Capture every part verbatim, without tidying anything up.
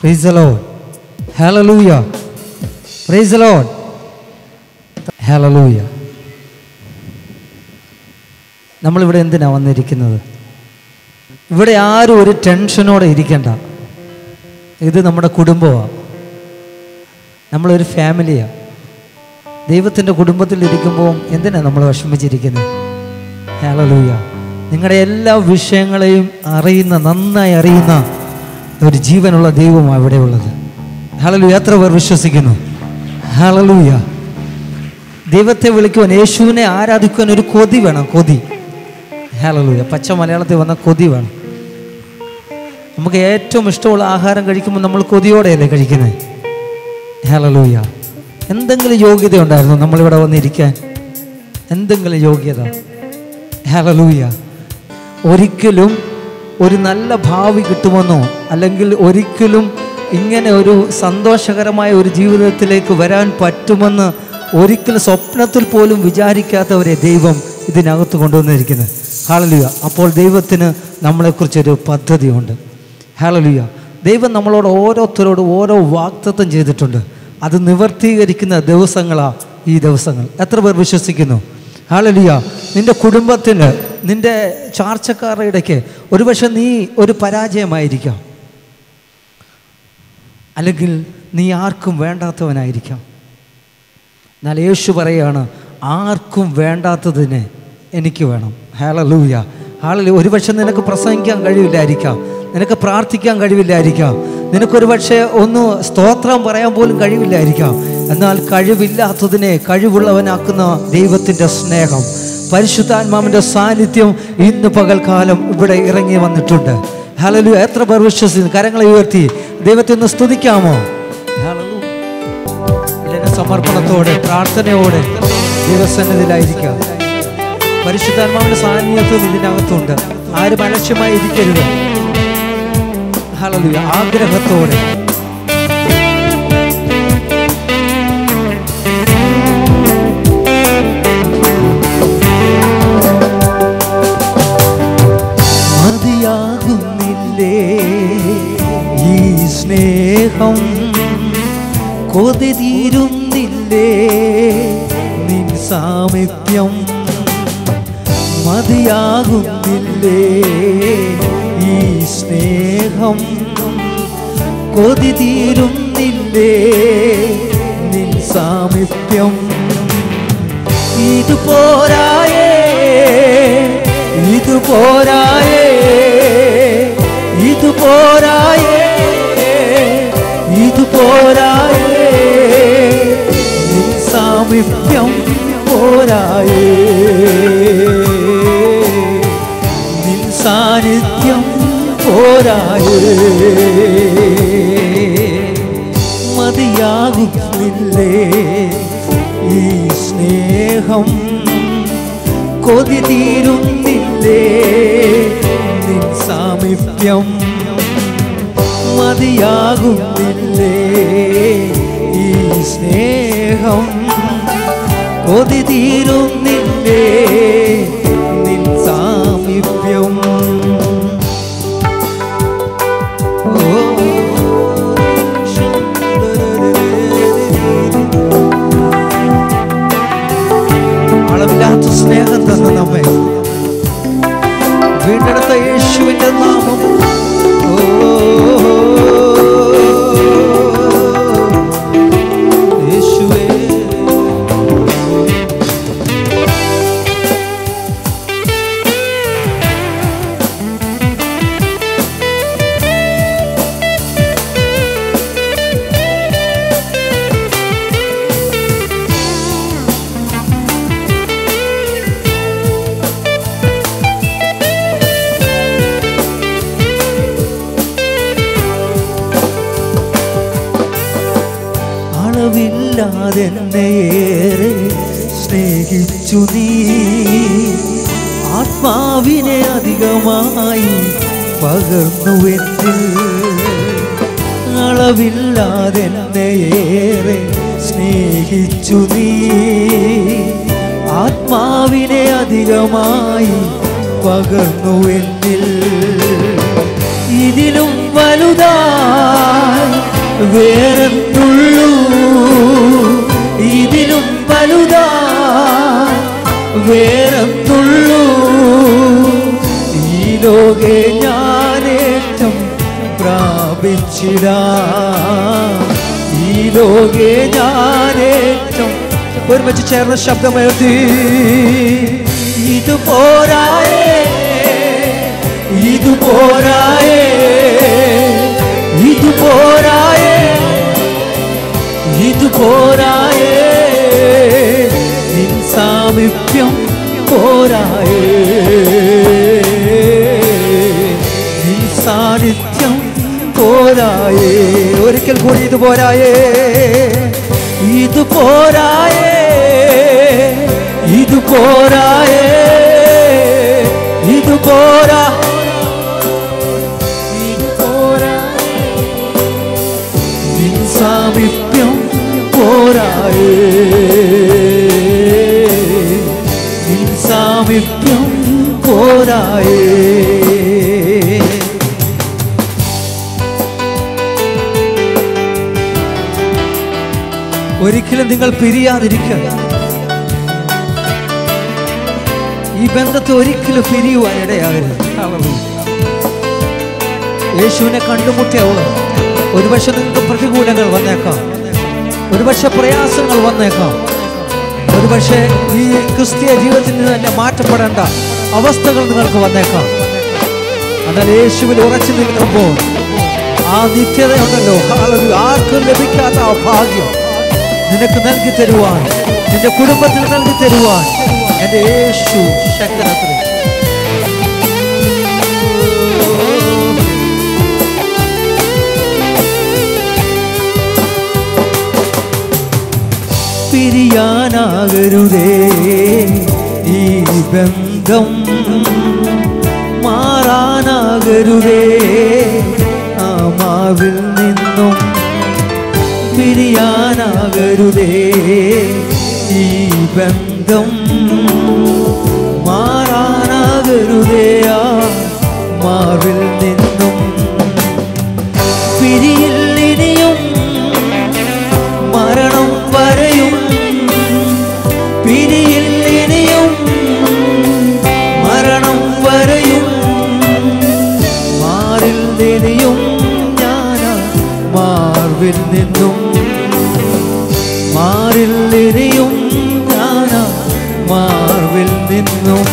Praise the Lord. Hallelujah. Praise the Lord. Hallelujah. നമ്മളിവിടെ എന്തിനാണ് വന്നിരിക്കുന്നത്? ഇവിടെ ആരും ഒരു ടെൻഷനോടെ ഇരിക്കണ്ട. ഇത് നമ്മുടെ കുടുംബമാണ്, നമ്മളൊരു ഫാമിലിയാണ്. ദൈവത്തിൻ്റെ കുടുംബത്തിലിരിക്കുമ്പോൾ എന്തിനാണ് നമ്മൾ വിഷമിച്ചിരിക്കുന്നത്? ഹല്ലേലൂയ. നിങ്ങളുടെ എല്ലാ വിഷയങ്ങളെയും അറിയുന്ന, നന്നായി അറിയുന്ന ഒരു ജീവനുള്ള ദൈവമാണ് ഇവിടെയുള്ളത്. ഹല്ലേലൂയ. എത്ര പേർ വിശ്വസിക്കുന്നു? ഹല്ലേലൂയ. ദൈവത്തെ വിളിക്കുവാൻ, യേശുവിനെ ആരാധിക്കുവാൻ ഒരു കൊതി വേണം, കൊതി. ഹല്ലേലൂയ. പച്ച മലയാളത്തിൽ വന്ന കൊതി വേണം. നമുക്ക് ഏറ്റവും ഇഷ്ടമുള്ള ആഹാരം കഴിക്കുമ്പോൾ നമ്മൾ കൊതിയോടെയല്ലേ കഴിക്കുന്നത്? ഹല്ലേലൂയ. എന്തെങ്കിലും യോഗ്യത ഉണ്ടായിരുന്നു നമ്മളിവിടെ വന്നിരിക്കാൻ? എന്തെങ്കിലും യോഗ്യത? ഹല്ലേലൂയ. ഒരിക്കലും ഒരു നല്ല ഭാവി കിട്ടുമെന്നോ അല്ലെങ്കിൽ ഒരിക്കലും ഇങ്ങനെ ഒരു സന്തോഷകരമായ ഒരു ജീവിതത്തിലേക്ക് വരാൻ പറ്റുമെന്ന് ഒരിക്കലും സ്വപ്നത്തിൽ പോലും വിചാരിക്കാത്തവരെ ദൈവം ഇതിനകത്ത് കൊണ്ടുവന്നിരിക്കുന്നത്. ഹല്ലേലൂയ. അപ്പോൾ ദൈവത്തിന് നമ്മളെക്കുറിച്ചൊരു പദ്ധതിയുണ്ട്. ഹല്ലേലൂയ. ദൈവം നമ്മളോട് ഓരോരുത്തരോട് ഓരോ വാഗ്ദത്തം ചെയ്തിട്ടുണ്ട്. അത് നിവർത്തീകരിക്കുന്ന ദിവസങ്ങളാണ് ഈ ദിവസങ്ങൾ. എത്ര പേർ വിശ്വസിക്കുന്നു? ഹല്ലേലൂയ. നിൻ്റെ കുടുംബത്തിന്, നിൻ്റെ ചാർച്ചക്കാരുടെ ഇടയ്ക്ക് ഒരുപക്ഷെ നീ ഒരു പരാജയമായിരിക്കാം, അല്ലെങ്കിൽ നീ ആർക്കും വേണ്ടാത്തവനായിരിക്കാം. എന്നാൽ യേശു പറയുകയാണ്, ആർക്കും വേണ്ടാത്തതിനെ എനിക്ക് വേണം. ഹല്ലേലൂയ. ഹല്ലേലൂയ. ഒരുപക്ഷെ നിനക്ക് പ്രസംഗിക്കാൻ കഴിവില്ലായിരിക്കാം, നിനക്ക് പ്രാർത്ഥിക്കാൻ കഴിവില്ലായിരിക്കാം, നിനക്കൊരു പക്ഷേ ഒന്ന് സ്തോത്രം പറയാൻ പോലും കഴിവില്ലായിരിക്കാം. എന്നാൽ കഴിവില്ലാത്തതിനെ കഴിവുള്ളവനാക്കുന്ന ദൈവത്തിൻ്റെ സ്നേഹം, പരിശുദ്ധാത്മാവിൻ്റെ സാന്നിധ്യം ഇന്ന് പകൽക്കാലം ഇവിടെ ഇറങ്ങി വന്നിട്ടുണ്ട്. ഹല്ലേലൂയ. എത്ര പേർ വിശ്വസിക്കുന്നു? കരങ്ങളെ ഉയർത്തി ദൈവത്തെ ഒന്ന് സ്തുതിക്കാമോ? ഹല്ലേലൂയ. സമർപ്പണത്തോടെ, പ്രാർത്ഥനയോടെ ദൈവസന്നിധിയിലായിരിക്കുക. പരിശുദ്ധാത്മാവിൻ്റെ സാന്നിധ്യം ഇതിനകത്തുണ്ട്. ആരും അലക്ഷ്യമായി ഇരിക്കരുത്. ഹല്ലേലൂയ. ആഗ്രഹത്തോടെ മതിയാകുന്നില്ലേ ഈ സ്നേഹം? കൊതി തീരുന്നില്ലേ നിൻ സാമീപ്യം? മതിയാകുന്നില്ലേ ഈ സ്നേഹം? കൊതി തീരുന്നില്ലേ നിൻ സാമീപ്യം? ഇതുപോരായേ, ഇതുപോരായേ, ഇതുപോരായേ, ഇതുപോരായേ, നിൻ സാമീപ്യം പോരായേ, നിൻ സാന്നിധ്യം പോരായേ. മതിയാകുന്നില്ലേ ഈ സ്നേഹം? കൊതി തീരുന്നില്ലേ നിൻ സാമീപ്യം? മതിയാകുന്നില്ലേ ഈ സ്നേഹം? കൊതി തീരുന്നില്ലേ നിൻ സാമീപ്യം? അളവില്ലാത്ത സ്നേഹം തന്ന നമ്മെ വീണ്ടെടുത്ത യേശുവിന്റെ നാമം െന്നേറെ സ്നേഹിച്ചു നീ, ആത്മാവിനെ അധികമായി പകർന്നുവെത്തി. അളവില്ലാതെന്നേറെ സ്നേഹിച്ചു നീ, ആത്മാവിനെ അധികമായി പകർന്നുവെത്തി. ഇതിലും വലുതായി வெறும் துள்ளு இதிலும் பழுதா வெறும் துள்ளு ഈ ലോകെ ഞാനേറ്റം പ്രാപിച്ചിടാ ഈ ലോകെ ഞാനേറ്റം ഒരുമിച്ച് ചേർന്ന ശബ്ദമേർത്തി ഇത് പോരായേ ഇത് പോരായേ ഇത് പോരായേ ഇത് പോരായേ നിൻ സാമീപ്യം പോരായേ നിൻ സാന്നിധ്യം പോരായേ ഒരിക്കൽ കൂടി ഇത് പോരായേ ഇത് പോരായേ ഇത് പോരായേ ഇത് പോരാ സാമീപ്യം പോരായേ നിൻ സാമീപ്യം പോരായേ ഒരിക്കലും നിങ്ങൾ പിരിയാതിരിക്കുക. ഈ ബന്ധത്തെ ഒരിക്കലും പിരിയുവാൻ ഇടയാകരുത്. യേശുവിനെ കണ്ടുമുട്ടിയവൾ ഒരുപക്ഷെ നിങ്ങൾക്ക് പ്രതികൂലങ്ങൾ വന്നേക്കാം, ഒരുപക്ഷെ പ്രയാസങ്ങൾ വന്നേക്കാം, ഒരുപക്ഷെ ഈ ക്രിസ്തീയ ജീവിതത്തിൽ നിന്ന് തന്നെ മാറ്റപ്പെടേണ്ട അവസ്ഥകൾ നിങ്ങൾക്ക് വന്നേക്കാം. എന്നാൽ യേശുവിൽ ഉറച്ചു നിൽക്കുമ്പോൾ ആ നിത്യതയുണ്ടല്ലോ, ആർക്കും ലഭിക്കാത്ത ആ ഭാഗ്യം നിനക്ക് നൽകി തരുവാൻ, നിന്റെ കുടുംബത്തിന് നൽകി തരുവാൻ എൻ്റെ യേശു ശക്തനാണ്. പിരിയാനാകരുതേ ഈ ബന്ധം, മാറാനാകരുതേ ആമാവിൽ നിന്നും. പിരിയാനാകരുതേ ഈ ബന്ധം, മാറാനാകരുതേ ആമാവിൽ നിന്നും. പിരിയിൽ ഇനിയും മരണം വരെയും, പിരിയിൽ ഇനിയും മരണം വരെയും, മാറിൽ നിന്നും ഞാനാ മാർവിൽ നിന്നും, മാറിൽ നിന്നും ഞാനാ മാർവിൽ നിന്നും.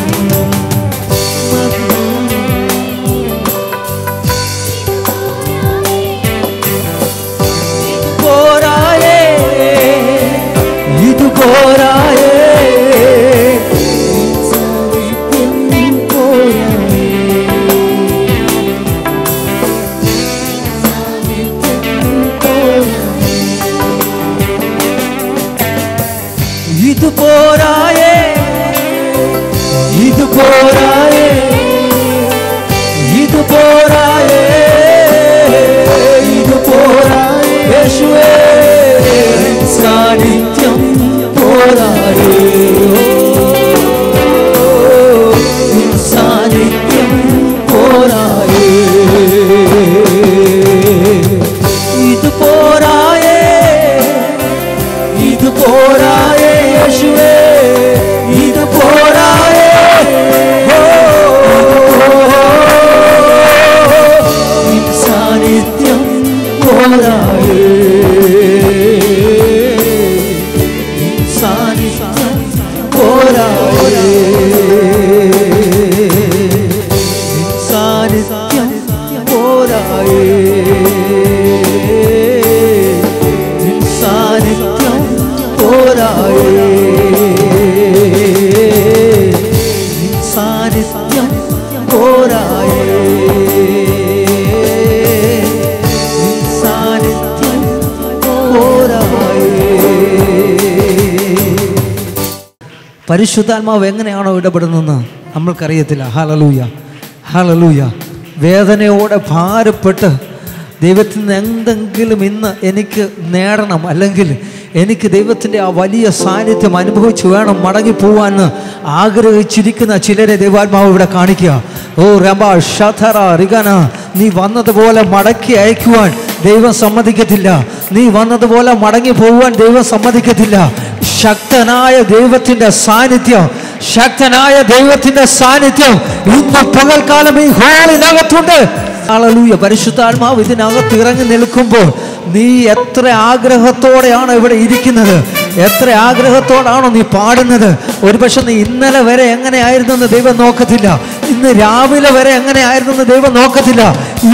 പരിശുദ്ധാത്മാവ് എങ്ങനെയാണോ ഇടപെടുന്നതെന്ന് നമ്മൾക്കറിയത്തില്ല. Hallelujah, hallelujah. വേദനയോടെ ഭാരപ്പെട്ട് ദൈവത്തിൽ നിന്ന് എന്തെങ്കിലും ഇന്ന് എനിക്ക് നേടണം, അല്ലെങ്കിൽ എനിക്ക് ദൈവത്തിൻ്റെ ആ വലിയ സാന്നിധ്യം അനുഭവിച്ച് വേണം മടങ്ങിപ്പോവാന്ന് ആഗ്രഹിച്ചിരിക്കുന്ന ചിലരെ ദൈവാത്മാവ് ഇവിടെ കാണിക്കുക. ഓ റബ ഷതറ റിഗന, നീ വന്നതുപോലെ മടക്കി അയക്കുവാൻ ദൈവം സമ്മതിക്കത്തില്ല. നീ വന്നതുപോലെ മടങ്ങി പോകുവാൻ ദൈവം സമ്മതിക്കത്തില്ല. ശക്തനായ ദൈവത്തിൻ്റെ സാന്നിധ്യം, ശക്തനായ ദൈവത്തിൻ്റെ സാന്നിധ്യം ഇന്ന് പകൽക്കാലം ഈ ഹോളിനകത്തുണ്ട്. ഹല്ലേലൂയ. പരിശുദ്ധാത്മാവ് ഇതിനകത്ത് ഇറങ്ങി നിൽക്കുമ്പോൾ നീ എത്ര ആഗ്രഹത്തോടെയാണ് ഇവിടെ ഇരിക്കുന്നത്, എത്ര ആഗ്രഹത്തോടാണോ നീ പാടുന്നത്. ഒരുപക്ഷെ നീ ഇന്നലെ വരെ എങ്ങനെയായിരുന്നെന്ന് ദൈവം നോക്കത്തില്ല, ഇന്ന് രാവിലെ വരെ എങ്ങനെയായിരുന്നെന്ന് ദൈവം നോക്കത്തില്ല.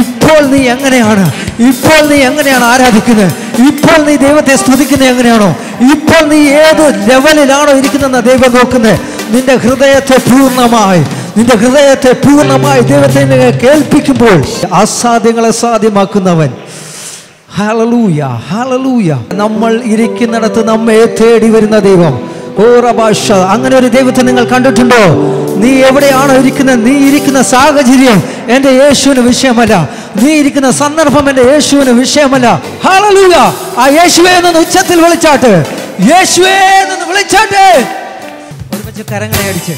ഇപ്പോൾ നീ എങ്ങനെയാണ്, ഇപ്പോൾ നീ എങ്ങനെയാണ് ആരാധിക്കുന്നത്, ഇപ്പോൾ നീ ദൈവത്തെ സ്തുതിക്കുന്നത് എങ്ങനെയാണോ, ഇപ്പോൾ നീ ഏത് ലെവലിലാണോ ഇരിക്കുന്നതെന്ന് ദൈവം നോക്കുന്നത്. നിന്റെ ഹൃദയത്തെ പൂർണ്ണമായി നിന്റെ ഹൃദയത്തെ പൂർണ്ണമായി ദൈവത്തെ കേൾപ്പിക്കുമ്പോൾ അസാധ്യങ്ങളെ സാധ്യമാക്കുന്നവൻ. Hallelujah, hallelujah. നമ്മൾ ഇരിക്കുന്നിടത്ത് നമ്മെ തേടി വരുന്ന ദൈവം. ഓ റബാഷ, അങ്ങനെ ഒരു ദൈവത്തെ നിങ്ങൾ കണ്ടിട്ടുണ്ടോ? നീ എവിടെയാണോ ഇരിക്കുന്നത്, നീ ഇരിക്കുന്ന സാഹചര്യം എൻ്റെ യേശുവിന് വിഷയമല്ല, നീ ഇരിക്കുന്ന സന്ദർഭം എൻ്റെ യേശുവിന് വിഷയമല്ല. ഹല്ലേലൂയ. ആ യേശുവേ എന്ന് ഉച്ചത്തിൽ വിളിച്ചാട്ടെ, യേശുവേ എന്ന് വിളിച്ചാട്ടെ. ഒരുമിച്ച് കരങ്ങളെ അടിച്ച്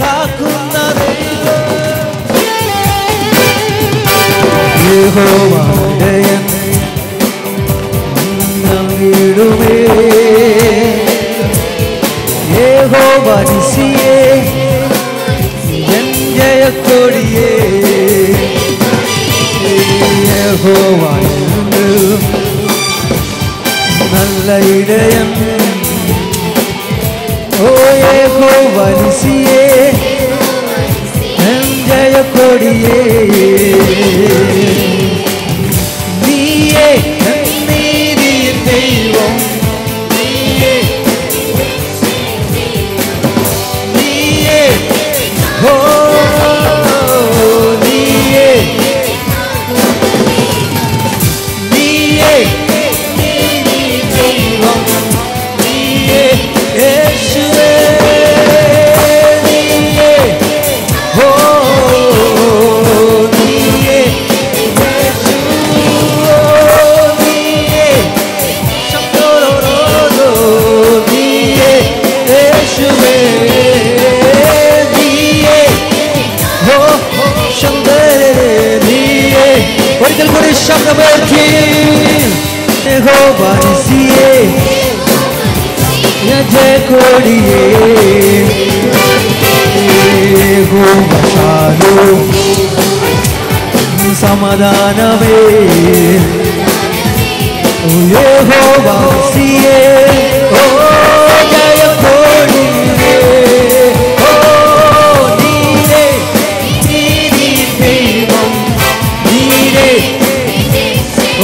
కాకున్న యెహోవా నమ్మిడుమే యెహోవా నిసియే ఎన్ జయ కొడియే యెహోవా நல்ல இதயம் ஓ யெகோவா நிசியே என் ஜெய கொடியே நீயே என் நீதியின் தெய்வம் நீயே நீயே ஓ நீயே நீயே Yehovah Shalom Samadanave Yehovah Yireh Oh Jaya Kodiye Oh Nire Nire Devam Nire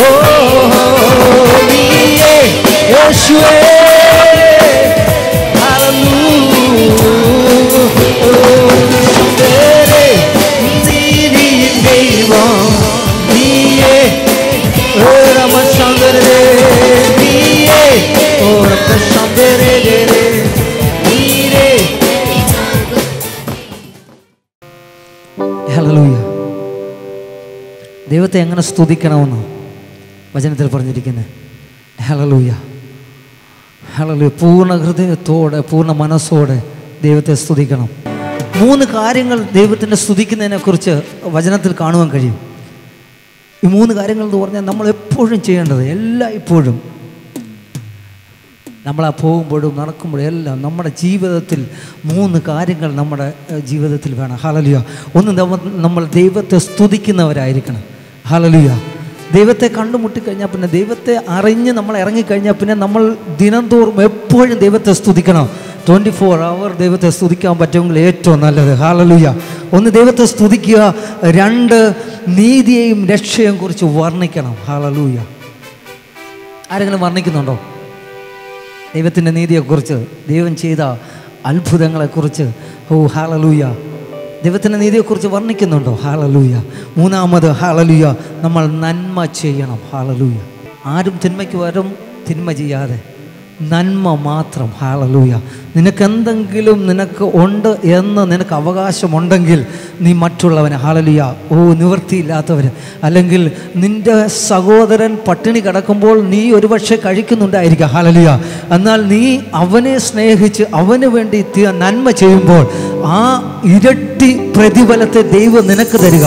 Oh Nire Yeshua ദൈവത്തെ എങ്ങനെ സ്തുതിക്കണമെന്ന് വചനത്തിൽ പറഞ്ഞിരിക്കുന്നത്. ഹല്ലേലൂയ ഹല്ലേലൂയ പൂർണ്ണ ഹൃദയത്തോടെ പൂർണ്ണ മനസ്സോടെ ദൈവത്തെ സ്തുതിക്കണം. മൂന്ന് കാര്യങ്ങൾ ദൈവത്തിൻ്റെ സ്തുതിക്കുന്നതിനെക്കുറിച്ച് വചനത്തിൽ കാണുവാൻ കഴിയും. ഈ മൂന്ന് കാര്യങ്ങൾ എന്ന് പറഞ്ഞാൽ നമ്മൾ എപ്പോഴും ചെയ്യേണ്ടത്, എല്ലാ ഇപ്പോഴും നമ്മളാ പോകുമ്പോഴും നടക്കുമ്പോഴും എല്ലാം നമ്മുടെ ജീവിതത്തിൽ മൂന്ന് കാര്യങ്ങൾ നമ്മുടെ ജീവിതത്തിൽ വേണം. ഹല്ലേലൂയ ഒന്ന്, നമ്മൾ ദൈവത്തെ സ്തുതിക്കുന്നവരായിരിക്കണം. ഹല്ലേലൂയ ദൈവത്തെ കണ്ടുമുട്ടിക്കഴിഞ്ഞാൽ പിന്നെ, ദൈവത്തെ അറിഞ്ഞ് നമ്മൾ ഇറങ്ങിക്കഴിഞ്ഞാൽ പിന്നെ നമ്മൾ ദിനംതോറും എപ്പോഴും ദൈവത്തെ സ്തുതിക്കണം. ട്വൻറ്റി ഫോർ അവർ ദൈവത്തെ സ്തുതിക്കാൻ പറ്റുമെങ്കിൽ ഏറ്റവും നല്ലത്. ഹല്ലേലൂയ ഒന്ന്, ദൈവത്തെ സ്തുതിക്കുക. രണ്ട്, നീതിയെയും രക്ഷയെയും കുറിച്ച് വർണ്ണിക്കണം. ഹല്ലേലൂയ ആരെങ്കിലും വർണ്ണിക്കുന്നുണ്ടോ? ദൈവത്തിൻ്റെ നീതിയെക്കുറിച്ച്, ദൈവം ചെയ്ത അത്ഭുതങ്ങളെക്കുറിച്ച്. ഓ ഹല്ലേലൂയ ദൈവത്തിൻ്റെ നീതിയെക്കുറിച്ച് വർണ്ണിക്കുന്നുണ്ടോ? ഹല്ലേലൂയ മൂന്നാമത് ഹല്ലേലൂയ നമ്മൾ നന്മ ചെയ്യണം. ഹല്ലേലൂയ ആരും തിന്മയ്ക്ക് വരും തിന്മ ചെയ്യാതെ നന്മ മാത്രം. ഹല്ലേലൂയ നിനക്കെന്തെങ്കിലും നിനക്ക് ഉണ്ട് എന്ന് നിനക്ക് അവകാശമുണ്ടെങ്കിൽ നീ മറ്റുള്ളവന്, ഹല്ലേലൂയ ഓ നിവൃത്തിയില്ലാത്തവർ, അല്ലെങ്കിൽ നിൻ്റെ സഹോദരൻ പട്ടിണി കിടക്കുമ്പോൾ നീ ഒരുപക്ഷെ കഴിക്കുന്നുണ്ടായിരിക്കാം. ഹല്ലേലൂയ എന്നാൽ നീ അവനെ സ്നേഹിച്ച് അവന് വേണ്ടി നന്മ ചെയ്യുമ്പോൾ ആ ഇരട്ടി പ്രതിഫലത്തെ ദൈവം നിനക്ക് തരിക.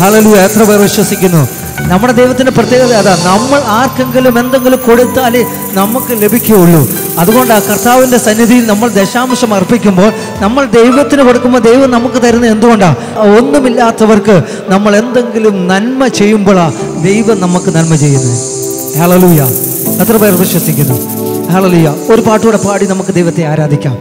ഹല്ലേലൂയ എത്ര പേർ വിശ്വസിക്കുന്നു? നമ്മുടെ ദൈവത്തിൻ്റെ പ്രത്യേകത അതാ, നമ്മൾ ആർക്കെങ്കിലും എന്തെങ്കിലും കൊടുത്താലേ നമുക്ക് ലഭിക്കുകയുള്ളൂ. അതുകൊണ്ട് ആ കർത്താവിൻ്റെ സന്നിധിയിൽ നമ്മൾ ദശാംശം അർപ്പിക്കുമ്പോൾ, നമ്മൾ ദൈവത്തിന് കൊടുക്കുമ്പോൾ ദൈവം നമുക്ക് തരുന്നത് എന്തുകൊണ്ടാണ്? ഒന്നുമില്ലാത്തവർക്ക് നമ്മൾ എന്തെങ്കിലും നന്മ ചെയ്യുമ്പോഴാണ് ദൈവം നമുക്ക് നന്മ ചെയ്യുന്നത്. ഹല്ലേലൂയ എത്ര പേർ വിശ്വസിക്കുന്നു? ഹല്ലേലൂയ ഒരു പാട്ടുകൂടെ പാടി നമുക്ക് ദൈവത്തെ ആരാധിക്കാം.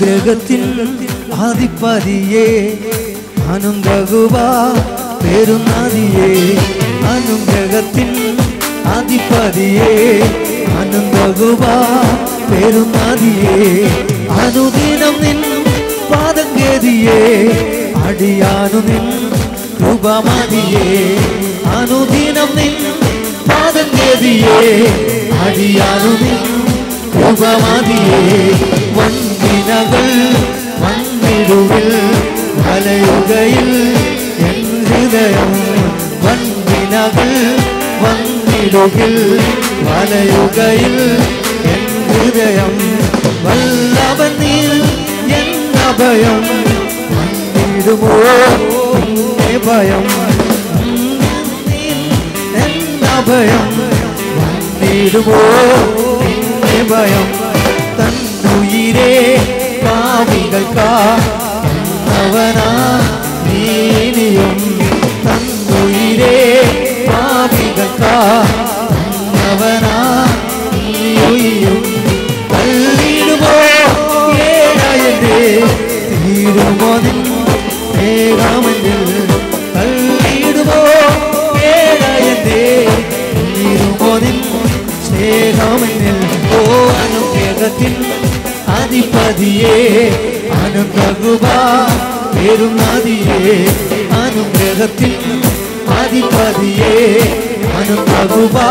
ഗ്രഹത്തിൽ ആദിപ്പതിയേ അനുഗ്രഹവാ പെരുന്നതിയേ അനുഗ്രഹത്തിൽ ആദിപ്പതിയേ അനുഗ്രഹവാ പെരുന്നതിയേ അനുദിനം നിൻ പാദം ഗതിയേ അടിയാനു നിൻ கிருபமதியே அனுதினம் நின் பாதங்கதியே அடியானுமே கிருபமதியே வந்தினகள் வந்திடுவில் மலையுகையில் என் இதயம் வந்தினகள் வந்திடுவில் மலையுகையில் என் இதயம் வல்லவன் நீர் என் அபயம் வந்திடுமோ பயம் என் அபயம் வந்திடுமோ பயம் தன்னுயிரே பாவிகள் காவனா நீனியும் தன்னுயிரே பாவிகள் காவனா நீயும் தள்ளிடுமோ ஏழாயிரே தீருமோதி ஏகாமனில் தள்ளிடுமோ ஏழாயிரே தீருமோதின் சேகாமனில் ஓ அனுபேகத்தின் அதிபதியே அனுபகுபா பெருமதியே அனுகிரகத்தின் அதிபதியே அனுபகுபா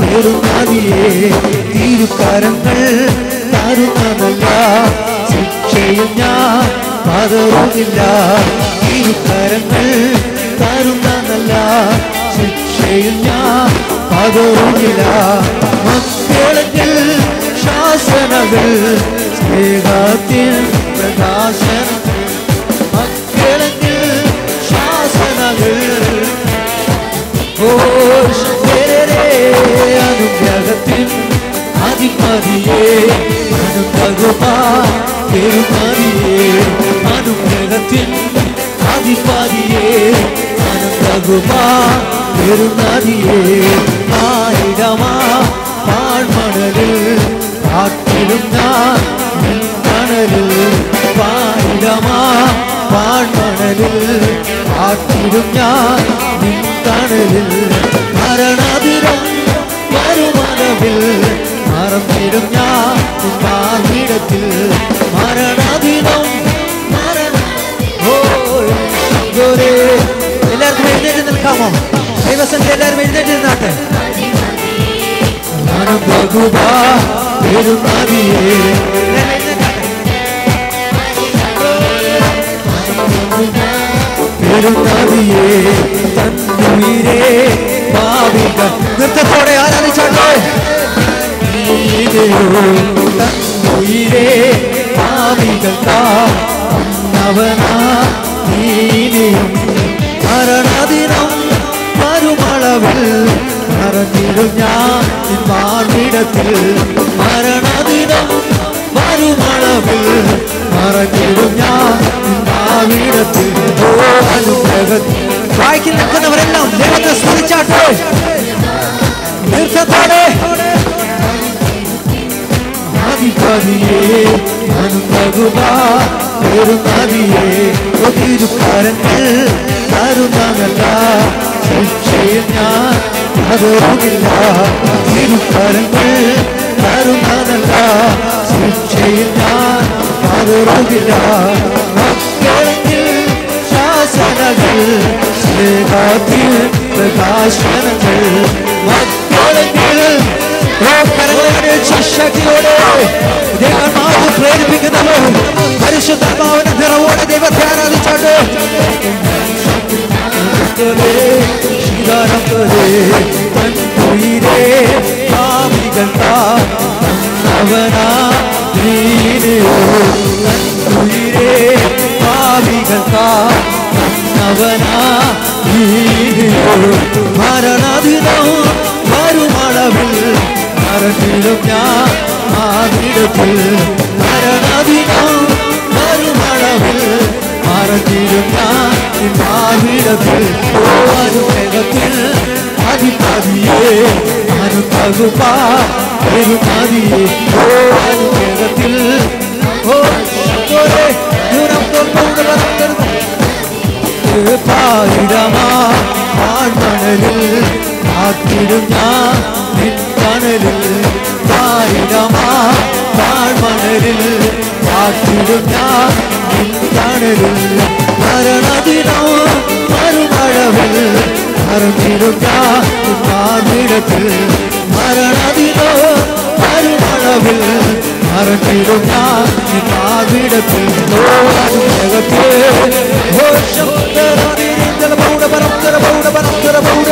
பெருமதியே தீர்க்கரங்கள் தருமதல்லா சிக்ஷையும் ஞான் பதறுமில்ல தீர்க்கரங்கள் தருமதல்லா சிக்ஷையும் ஞான் பதறுமில்ல மக்களுங்கள் சாசனங்கள் சேகத்தின் பிரகாசன மக்களுங்கள் சாசனங்கள் ஓஷ் தேரே அனுகிரகத்தின் அதிபதியே அனுபகுபா பெருமதியே அனுகிரகத்தின் அதிபதியே அனுபகுபா பெருமதியே ஆயிடமா பாழ்மணலில் காற்றிடும் நான் கணலில் பாயிடமா பாழ்மணலில் காற்றிடும் நான் கணலில் மரணாதிரம் மறுமணவில் மறந்திடும் நான் பாயிடத்தில் மரணாதிரம் மரணே எல்லாருக்கும் எழுந்தேறிந்தல் காமம் தேவசன் எல்லாரும் எழுந்தேறிந்தாங்க அனுபகுபா பெருமதியே பெருமதியே தன்னுயிரே பாவிகள் நிறுத்தத்தோட ஆராதி சொல்றோம் தன்னுயிரே பாவிகள் தாவனா நீனியும் மரணதினம் மறுமளவில் மறந்திடும் ஞான் பார்விடத்தில் மரணதினம் மறுமளவில் மறந்திடும் ஞான் பார்விடத்தில் வாய்க்கில் நிற்கிறவரெல்லாம் தெய்வத்தை ஸ்மரிச்சாட்டு நிறுத்தத்தோடு அதிபதியே அனுபகுபா பெருமதியே திருக்கரங்கள் தருமதல்லா சிக்ஷையும் ஞான் பதறுமில்லா திருக்கரங்கள் தருமதல்லா சிக்ஷையும் ஞான் பதறுமில்லா மக்களுங்கள் சாசனங்கள் சேகாத்தில் பிரகாசனங்கள் மக்களுங்கள் ശക്തിയോടെ ദൈവമാവ് പ്രേരിപ്പിക്കുന്നതോ പരിശുദ്ധാത്മാവിന്റെ നിറവോടെ ദൈവത്തെ ആരാധിച്ചാണ്ട് മരണദിനോ മരുമളവിൽ மறந்திடும் ஞான் மாவிடத்தில் மரணதினம் மறுமளவில் மறந்திடும் ஞான் மாவிடத்தில் அனுகிரகத்தில் அதிபதியே அனுபகுபா பெருமதியே அனுகிரகத்தில் பாயிடமா பாழ்மணலில் காத்திடும் ஞான் கணலில் பாயிடமா பாழ்மணலில் காத்திடும் ஞான் கணலில் மரணதினம் மறும வாழவில் அருந்திருந்தார் பார்விடத்தில் மரணதிலோ அருணவில் அருந்திருந்தார் பார்விடத்தில் ஜகத்தே கோஷம் தர பௌட பரந்தர பௌட பரந்தர பௌட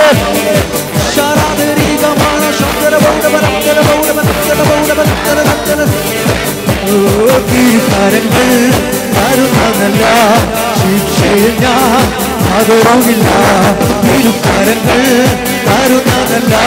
சாராதிரி கமான சந்தர பௌட பரந்தர பௌட பரந்தர பௌட பரந்தர பரந்தர ஓ கீர்த்தனங்கள் அருணமல்லா சிச்சையா ஆதரவில்லா கீர்த்தனங்கள் அருணமல்லா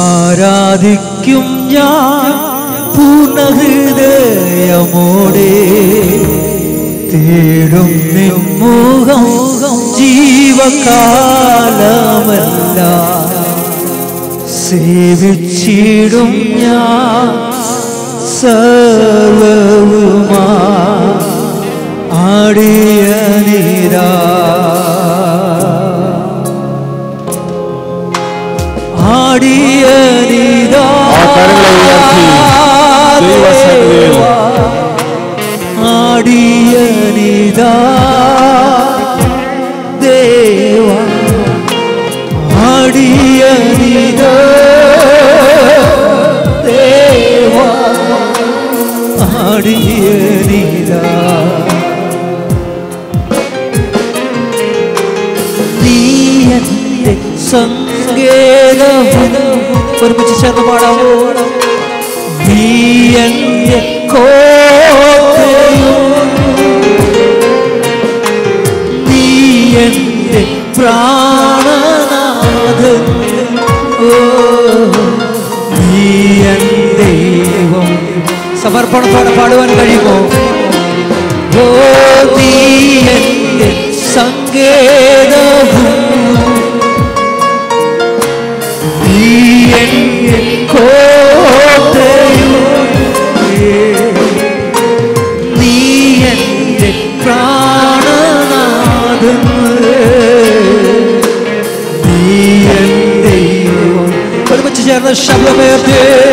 ആരാധിക്കും ഞാൻ പൂർണ്ണഹൃദയമോടെ തേടും നിൻമുഖം ജീവകാലമല്ല സേവിച്ചിടും ഞാൻ സർവവുമാ ആടിയ നിരാ ஆடிய நீரா ஆடிய நீரா தேவா ஆடிய நீரா தேவா ஆடிய நீரா நீயத்தை சங்க ഒരുമിച്ച് ചേർന്ന് പാടാവോ നീ എന്റെ കോട്ടയും നീ എന്റെ പ്രാണനാഥൻ ഓ നീ എന്റെ ദൈവം സമർപ്പണത്തോടെ പാടുവാൻ കഴിയുമോ ഓ നീ എന്റെ സങ്കേതവും Shall we be